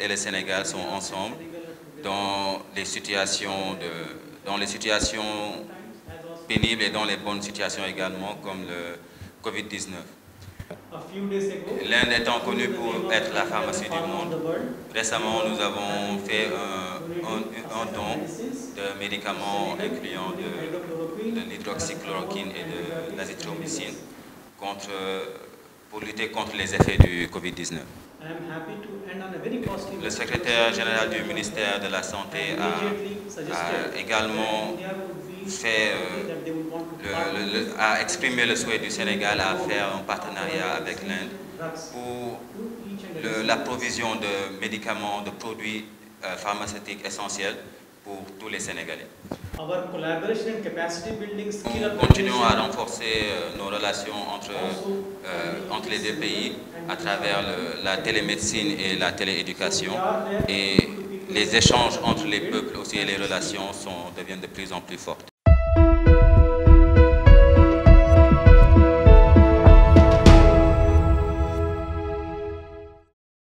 et le Sénégal sont ensemble dans les situations pénibles et dans les bonnes situations également, comme le Covid-19. L'Inde étant connue pour être la pharmacie du monde, récemment nous avons fait un don de médicaments incluant de l'hydroxychloroquine et de l'azithromycine pour lutter contre les effets du Covid-19. Le secrétaire général du ministère de la Santé a également a exprimé le souhait du Sénégal à faire un partenariat avec l'Inde pour la provision de médicaments, de produits pharmaceutiques essentiels pour tous les Sénégalais. Nous continuons à renforcer nos relations entre les deux pays à travers la télémédecine et la télééducation, et les échanges entre les peuples aussi et les relations deviennent de plus en plus fortes.